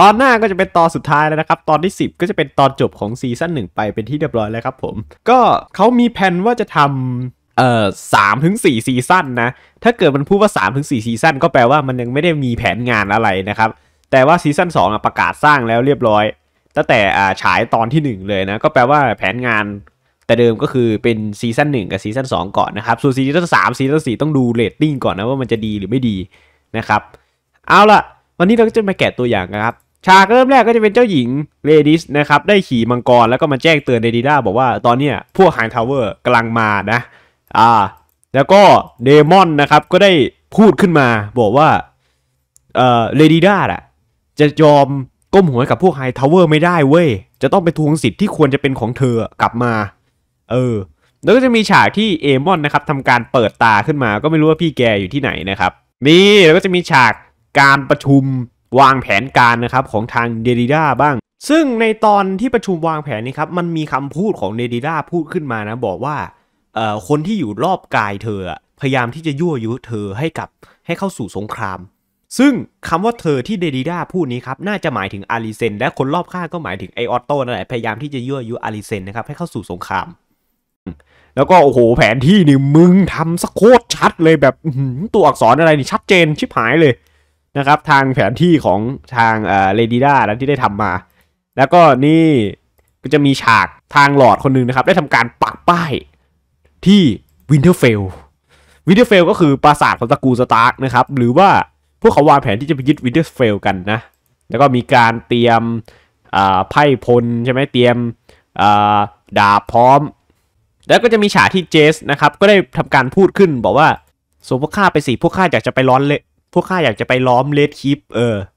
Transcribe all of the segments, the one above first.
ตอนหน้าก็จะเป็นตอนสุดท้ายแล้วนะครับตอนที่10ก็จะเป็นตอนจบของซีซั่น1ไปเป็นที่เรียบร้อยแล้วครับผมก็เขามีแผนว่าจะทำ3 ถึง 4ซีซั่นนะถ้าเกิดมันพูดว่า 3 ถึง 4ซีซั่นก็แปลว่ามันยังไม่ได้มีแผนงานอะไรนะครับแต่ว่าซีซั่น2ประกาศสร้างแล้วเรียบร้อยตั้งแต่ฉายตอนที่1เลยนะก็แปลว่าแผนงานแต่เดิมก็คือเป็นซีซั่น1กับซีซั่น2ก่อนนะครับส่วนซีซั่น3ซีซั่น4ต้องดูเรตติ้งก่อนนะว่ามันจะดีหรือไม่ดีนะครับเอาล่ะวันนี้เราก็จะมาแกะตัวอย่างนะครับฉากเริ่มแรกก็จะเป็นเจ้าหญิงเลดิสนะครับได้ขี่มังกรแล้วก็มาแจ้งเตือนเดดิด้าบอกว่าตอนนี้พวกไฮทาวเวอร์กำลังมานะแล้วก็เดมอนนะครับก็ได้พูดขึ้นมาบอกว่าเลดิด้าอ่ะจะยอมก้มหัวกับพวกไฮทาวเวอร์ไม่ได้เว้ยจะต้องไปทวงสิทธิ์ที่ควรจะเป็นของเธอกลับมาแล้วก็จะมีฉากที่เอมอนนะครับทำการเปิดตาขึ้นมาก็ไม่รู้ว่าพี่แกอยู่ที่ไหนนะครับแล้วก็จะมีฉากการประชุมวางแผนการนะครับของทางเดดิด้าบ้างซึ่งในตอนที่ประชุมวางแผนนี้ครับมันมีคำพูดของเดดิด้าพูดขึ้นมานะบอกว่าคนที่อยู่รอบกายเธอพยายามที่จะยั่วยุเธอให้เข้าสู่สงครามซึ่งคำว่าเธอที่เดดิด้าพูดนี้ครับน่าจะหมายถึงอาริเซนและคนรอบข้างก็หมายถึงไอออตโต้นั่นแหละพยายามที่จะยั่วยุอาริเซนนะครับให้เข้าสู่สงครามแล้วก็โอ้โหแผนที่นี่มึงทำสโคตรชัดเลยแบบตัวอักษรอะไรนี่ชัดเจนชิบหายเลยนะครับทางแผนที่ของทางเลดิด้านั้นที่ได้ทำมาแล้วก็นี่ก็จะมีฉากทางหลอดคนหนึ่งนะครับได้ทำการปักป้ายที่วินเทอร์เฟลก็คือปราสาทของตระกูลสตาร์กนะครับหรือว่าพวกเขาวางแผนที่จะไปยึดวินเทอร์เฟลกันนะแล้วก็มีการเตรียมไพ่พลใช่ไหมเตรียมดาบพร้อมแล้วก็จะมีฉากที่เจสนะครับก็ได้ทำการพูดขึ้นบอกว่าส่งพวกข้าไปสิพวกข้าอยากจะไปล้อมเลดพวกข้าอยากจะไปล้อมเลดคีป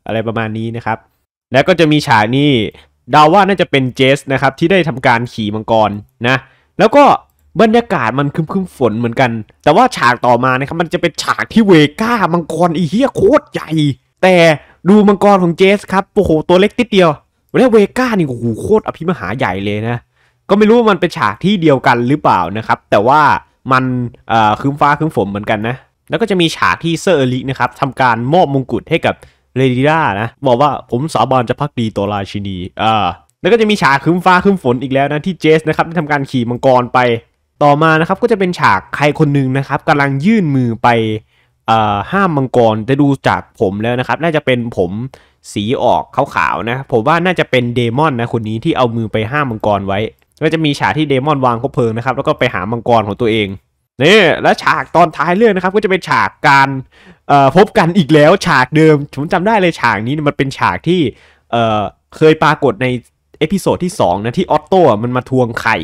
อะไรประมาณนี้นะครับแล้วก็จะมีฉากนี้เดาว่าน่าจะเป็นเจสนะครับที่ได้ทำการขี่มังกรนะแล้วก็บรรยากาศมันครึ้มๆฝนเหมือนกันแต่ว่าฉากต่อมานะครับมันจะเป็นฉากที่เวก้ามังกรอีเหี้ยโคตรใหญ่แต่ดูมังกรของเจสครับโอ้โหตัวเล็กติดเดียวแล้วเวก้านี่โอ้โหโคตรอภิมหาใหญ่เลยนะก็ไม่รู้ว่ามันเป็นฉากที่เดียวกันหรือเปล่านะครับแต่ว่ามันครึ้มฟ้าครึ้มฝนเหมือนกันนะแล้วก็จะมีฉากที่เซอร์เอลิกนะครับทำการมอบมงกุฎให้กับเลดิด้านะบอกว่าผมสาบานจะภักดีต่อราชินีแล้วก็จะมีฉากครึ้มฟ้าครึ้มฝนอีกแล้วนะที่เจสนะครับได้ทำการขี่มังกรไปต่อมานะครับก็จะเป็นฉากใครคนหนึ่งนะครับกำลังยื่นมือไปห้ามมังกรจะดูจากผมแล้วนะครับน่าจะเป็นผมสีออกขาวๆนะผมว่าน่าจะเป็นเดมอนนะคนนี้ที่เอามือไปห้ามมังกรไว้ก็จะมีฉากที่เดมอนวางคบเพลิงนะครับแล้วก็ไปหามังกรของตัวเองนี่และฉากตอนท้ายเรื่องนะครับก็จะเป็นฉากการพบกันอีกแล้วฉากเดิมผมจำได้เลยฉากนี้มันเป็นฉากที่เคยปรากฏในเอพิโซดที่2นะที่ออตโต้มันมาทวงไข่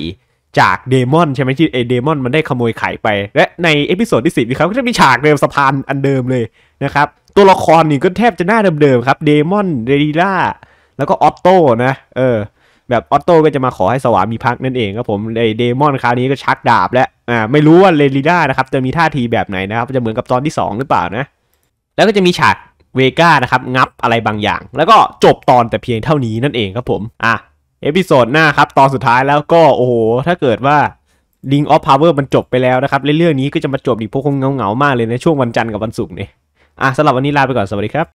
จากเดมอนใช่ไหมที่เดมอนมันได้ขโมยไข่ไปและในเอพิโซดที่10นะครับก็จะมีฉากเดิมสะพานอันเดิมเลยนะครับตัวละครนี่ก็แทบจะหน้าเดิมๆครับเดมอนเดดิด้าแล้วก็ออตโต้นะแบบออตโต้ก็จะมาขอให้สวามีภักดิ์นั่นเองครับผมในเดมอนคราวนี้ก็ชักดาบและไม่รู้ว่าเดดิด้านะครับจะมีท่าทีแบบไหนนะครับจะเหมือนกับตอนที่2หรือเปล่านะแล้วก็จะมีฉากเวก้านะครับงับอะไรบางอย่างแล้วก็จบตอนแต่เพียงเท่านี้นั่นเองครับผมเอพิโซดหน้าครับตอนสุดท้ายแล้วก็โอ้โหถ้าเกิดว่า Ring of Power มันจบไปแล้วนะครับเรื่องนี้ก็จะมาจบอีกพวกคงเงาๆมากเลยในช่วงวันจันทร์กับวันศุกร์เนี่ยสำหรับวันนี้ลาไปก่อนสวัสดีครับ